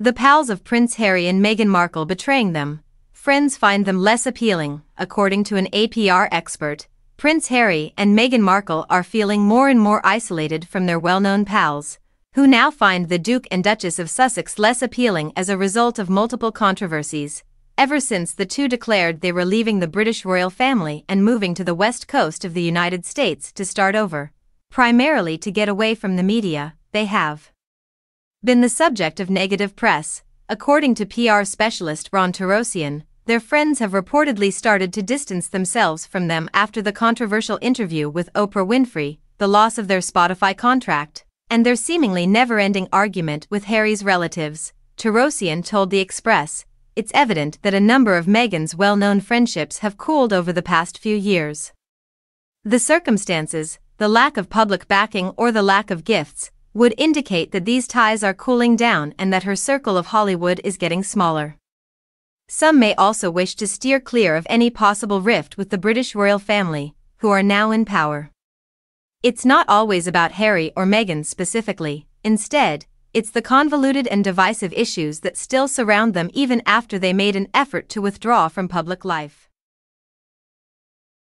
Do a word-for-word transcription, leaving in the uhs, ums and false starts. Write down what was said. The pals of Prince Harry and Meghan Markle betraying them. Friends find them less appealing, according to an A P R expert. Prince Harry and Meghan Markle are feeling more and more isolated from their well-known pals, who now find the Duke and Duchess of Sussex less appealing as a result of multiple controversies, ever since the two declared they were leaving the British royal family and moving to the west coast of the United States to start over. Primarily to get away from the media, they have been the subject of negative press. According to P R specialist Ronn Torossian, their friends have reportedly started to distance themselves from them after the controversial interview with Oprah Winfrey, the loss of their Spotify contract, and their seemingly never-ending argument with Harry's relatives. Torossian told The Express, "It's evident that a number of Meghan's well-known friendships have cooled over the past few years. The circumstances, the lack of public backing or the lack of gifts, would indicate that these ties are cooling down and that her circle of Hollywood is getting smaller. Some may also wish to steer clear of any possible rift with the British royal family, who are now in power. It's not always about Harry or Meghan specifically. Instead, it's the convoluted and divisive issues that still surround them even after they made an effort to withdraw from public life."